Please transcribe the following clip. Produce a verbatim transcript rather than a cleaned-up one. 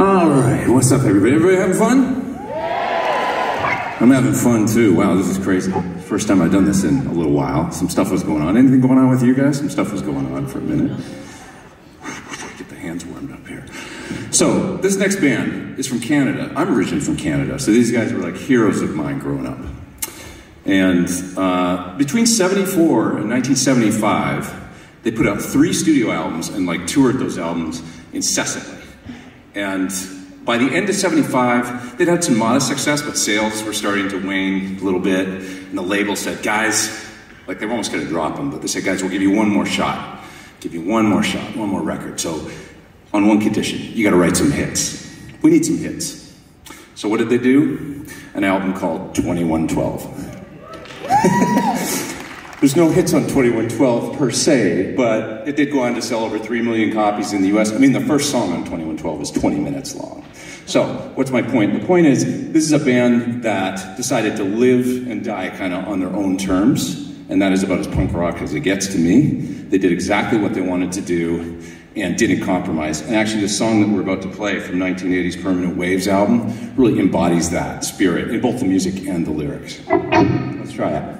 Alright, what's up everybody? Everybody having fun? Yeah. I'm having fun too. Wow, this is crazy. First time I've done this in a little while. Some stuff was going on. Anything going on with you guys? Some stuff was going on for a minute. Get the hands warmed up here. So, this next band is from Canada. I'm originally from Canada, so these guys were like heroes of mine growing up. And uh, between seventy-four and nineteen seventy-five, they put out three studio albums and like toured those albums incessantly. And by the end of seventy-five, they'd had some modest success, but sales were starting to wane a little bit. And the label said, guys, like they were almost gonna drop them, but they said, guys, we'll give you one more shot. Give you one more shot, one more record. So on one condition, you gotta write some hits. We need some hits. So what did they do? An album called twenty-one twelve. There's no hits on twenty-one twelve per se, but it did go on to sell over three million copies in the U S. I mean, the first song on twenty-one twelve is twenty minutes long. So, what's my point? The point is, this is a band that decided to live and die kind of on their own terms, and that is about as punk rock as it gets to me. They did exactly what they wanted to do and didn't compromise. And actually, the song that we're about to play from nineteen eighty's Permanent Waves album really embodies that spirit in both the music and the lyrics. Let's try it.